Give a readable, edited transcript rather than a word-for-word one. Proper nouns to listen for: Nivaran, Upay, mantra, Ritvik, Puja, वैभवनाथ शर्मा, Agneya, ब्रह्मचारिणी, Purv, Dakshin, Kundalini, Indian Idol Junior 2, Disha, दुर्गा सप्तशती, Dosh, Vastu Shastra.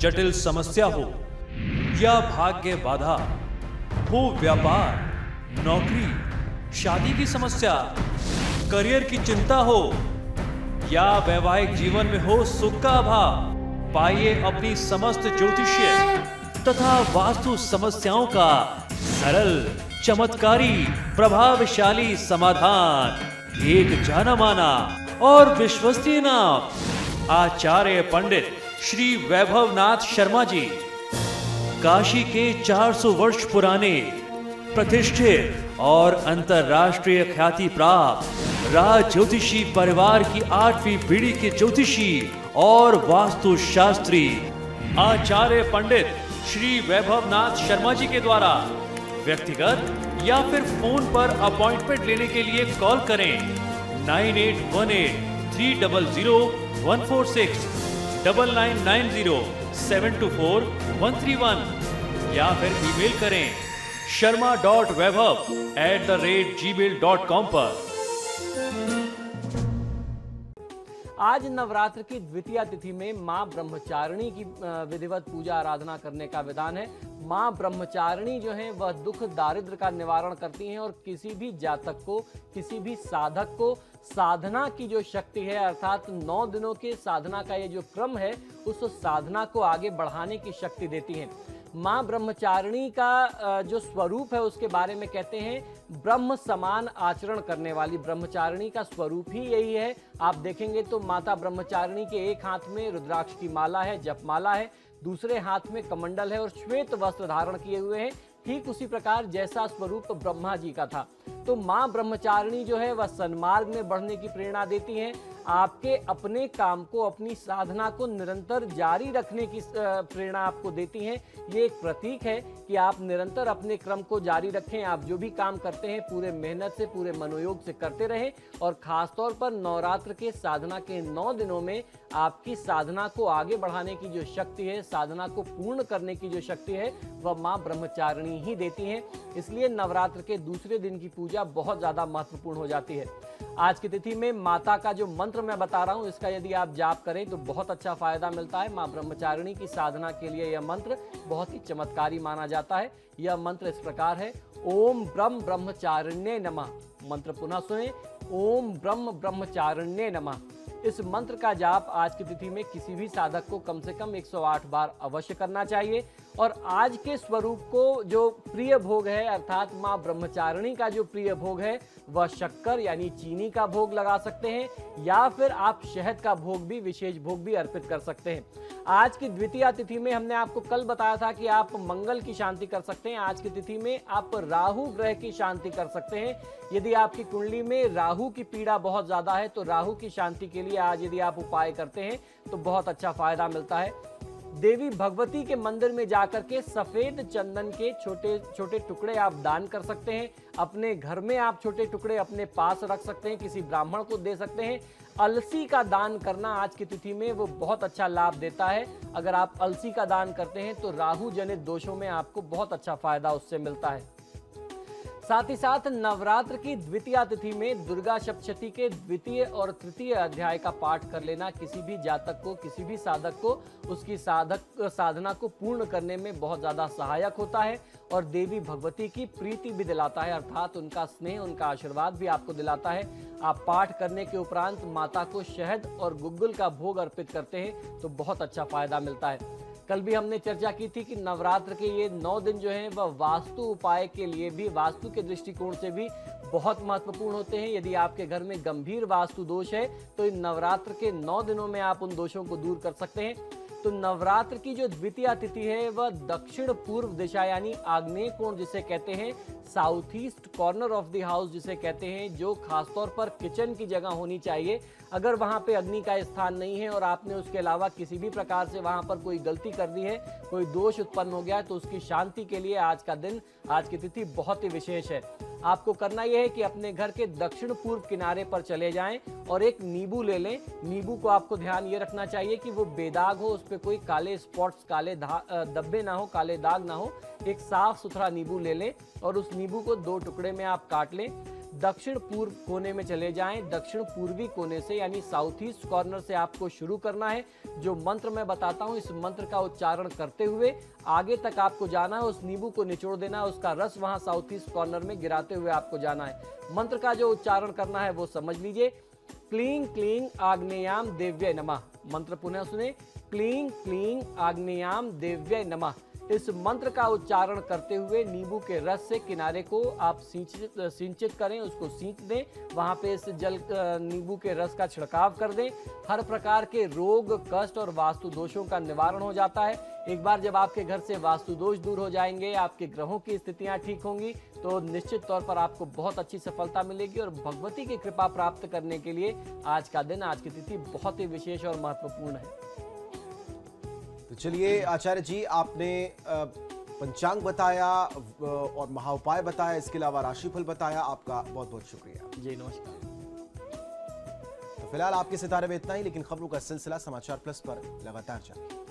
जटिल समस्या हो या भाग्य बाधा हो, व्यापार, नौकरी, शादी की समस्या, करियर की चिंता हो या वैवाहिक जीवन में हो सुख का अभाव, पाइए अपनी समस्त ज्योतिषीय तथा वास्तु समस्याओं का सरल, चमत्कारी, प्रभावशाली समाधान एक जाना माना और विश्वसनीय नाम आचार्य पंडित श्री वैभवनाथ शर्मा जी, काशी के 400 वर्ष पुराने, प्रतिष्ठित और अंतरराष्ट्रीय ख्याति प्राप्त राज ज्योतिषी परिवार की 8वीं पीढ़ी के ज्योतिषी और वास्तु शास्त्री आचार्य पंडित श्री वैभवनाथ शर्मा जी के द्वारा व्यक्तिगत या फिर फोन पर अपॉइंटमेंट लेने के लिए कॉल करें 9818300146 9990724131 या फिर ईमेल करें sharma.vaibhav@gmail.com पर। आज नवरात्र की द्वितीय तिथि में मां ब्रह्मचारिणी की विधिवत पूजा आराधना करने का विधान है। मां ब्रह्मचारिणी जो है वह दुख दारिद्र का निवारण करती हैं और किसी भी जातक को, किसी भी साधक को साधना की जो शक्ति है, अर्थात 9 दिनों के साधना का ये जो क्रम है, उस साधना को आगे बढ़ाने की शक्ति देती है। मां ब्रह्मचारिणी का जो स्वरूप है उसके बारे में कहते हैं ब्रह्म समान आचरण करने वाली। ब्रह्मचारिणी का स्वरूप ही यही है। आप देखेंगे तो माता ब्रह्मचारिणी के एक हाथ में रुद्राक्ष की माला है, जपमाला है, दूसरे हाथ में कमंडल है और श्वेत वस्त्र धारण किए हुए हैं, ठीक उसी प्रकार जैसा स्वरूप ब्रह्मा जी का था। तो मां ब्रह्मचारिणी जो है वह सन्मार्ग में बढ़ने की प्रेरणा देती हैं, आपके अपने काम को, अपनी साधना को निरंतर जारी रखने की प्रेरणा आपको देती हैं। ये एक प्रतीक है कि आप निरंतर अपने क्रम को जारी रखें, आप जो भी काम करते हैं पूरे मेहनत से, पूरे मनोयोग से करते रहें और खासतौर पर नवरात्र के साधना के 9 दिनों में आपकी साधना को आगे बढ़ाने की जो शक्ति है, साधना को पूर्ण करने की जो शक्ति है, वह माँ ब्रह्मचारिणी ही देती हैं। इसलिए नवरात्र के दूसरे दिन की पूजा बहुत ज़्यादा महत्वपूर्ण हो जाती है। आज की तिथि में माता का जो मंत्र मैं बता रहा हूं, इसका यदि आप जाप करें तो बहुत अच्छा फायदा मिलता है। मां ब्रह्मचारिणी की साधना के लिए यह मंत्र बहुत ही चमत्कारी माना जाता है। यह मंत्र इस प्रकार है, ओम ब्रह्म ब्रह्मचारिण्ये नमः। मंत्र पुनः सुने, ओम ब्रह्म ब्रह्मचारिण्ये नमः। इस मंत्र का जाप आज की तिथि में किसी भी साधक को कम से कम 108 बार अवश्य करना चाहिए। और आज के स्वरूप को जो प्रिय भोग है, अर्थात माँ ब्रह्मचारिणी का जो प्रिय भोग है, वह शक्कर यानी चीनी का भोग लगा सकते हैं या फिर आप शहद का भोग भी, विशेष भोग भी अर्पित कर सकते हैं। आज की द्वितीया तिथि में हमने आपको कल बताया था कि आप मंगल की शांति कर सकते हैं। आज की तिथि में आप राहु ग्रह की शांति कर सकते हैं। यदि आपकी कुंडली में राहु की पीड़ा बहुत ज़्यादा है तो राहु की शांति के लिए आज यदि आप उपाय करते हैं तो बहुत अच्छा फायदा मिलता है। देवी भगवती के मंदिर में जाकर के सफेद चंदन के छोटे छोटे टुकड़े आप दान कर सकते हैं। अपने घर में आप छोटे टुकड़े अपने पास रख सकते हैं, किसी ब्राह्मण को दे सकते हैं। अलसी का दान करना आज की तिथि में वो बहुत अच्छा लाभ देता है। अगर आप अलसी का दान करते हैं तो राहु जनित दोषों में आपको बहुत अच्छा फायदा उससे मिलता है। साथ ही साथ नवरात्र की द्वितीय तिथि में दुर्गा सप्तशती के द्वितीय और तृतीय अध्याय का पाठ कर लेना किसी भी जातक को, किसी भी साधक को उसकी साधना को पूर्ण करने में बहुत ज़्यादा सहायक होता है और देवी भगवती की प्रीति भी दिलाता है, अर्थात उनका स्नेह, उनका आशीर्वाद भी आपको दिलाता है। आप पाठ करने के उपरांत माता को शहद और गुग्गुल का भोग अर्पित करते हैं तो बहुत अच्छा फायदा मिलता है। कल भी हमने चर्चा की थी कि नवरात्र के ये 9 दिन जो हैं वह वास्तु उपाय के लिए भी, वास्तु के दृष्टिकोण से भी बहुत महत्वपूर्ण होते हैं। यदि आपके घर में गंभीर वास्तु दोष है तो इन नवरात्र के 9 दिनों में आप उन दोषों को दूर कर सकते हैं। तो नवरात्र की जो द्वितीय तिथि है वह दक्षिण पूर्व दिशा यानी आग्नेय कोण जिसे कहते हैं, south east corner of the house जिसे कहते हैं, जो खासतौर पर किचन की जगह होनी चाहिए। अगर वहाँ पे अग्नि का स्थान नहीं है और आपने उसके अलावा किसी भी प्रकार से वहाँ पर कोई गलती कर दी है, कोई दोष उत्पन्न हो गया है, तो उसकी शांति के लिए आज का दिन, आज की तिथि बहुत ही विशेष है। आपको करना यह है कि अपने घर के दक्षिण पूर्व किनारे पर चले जाएं और एक नींबू ले लें। नींबू को आपको ध्यान ये रखना चाहिए कि वो बेदाग हो, उस पर कोई काले स्पॉट्स, काले धब्बे ना हो, काले दाग ना हो। एक साफ सुथरा नींबू ले लें और उस नींबू को 2 टुकड़े में आप काट लें। दक्षिण पूर्व कोने में चले जाएं। दक्षिण पूर्वी कोने से यानी साउथ ईस्ट कॉर्नर से आपको शुरू करना है। जो मंत्र मैं बताता हूं, इस मंत्र का उच्चारण करते हुए आगे तक आपको जाना है। उस नींबू को निचोड़ देना है, उसका रस वहां साउथ ईस्ट कॉर्नर में गिराते हुए आपको जाना है। मंत्र का जो उच्चारण करना है वो समझ लीजिए। क्लीं क्लीं आग्नेयाम देव्य नमः। मंत्र पुनः सुने, क्लीं क्लीं आग्नेयाम देव्य नमः। इस मंत्र का उच्चारण करते हुए नींबू के रस से किनारे को आप सिंचित करें, उसको सींच दें, वहां पे इस जल नींबू के रस का छिड़काव कर दें। हर प्रकार के रोग, कष्ट और वास्तु दोषों का निवारण हो जाता है। एक बार जब आपके घर से वास्तु दोष दूर हो जाएंगे, आपके ग्रहों की स्थितियां ठीक होंगी, तो निश्चित तौर पर आपको बहुत अच्छी सफलता मिलेगी। और भगवती की कृपा प्राप्त करने के लिए आज का दिन, आज की तिथि बहुत ही विशेष और महत्वपूर्ण है। चलिए आचार्य जी, आपने पंचांग बताया और महाउपाय बताया, इसके अलावा राशिफल बताया। आपका बहुत बहुत शुक्रिया जी, नमस्कार। तो फिलहाल आपके सितारे में इतना ही, लेकिन खबरों का सिलसिला समाचार प्लस पर लगातार जारी।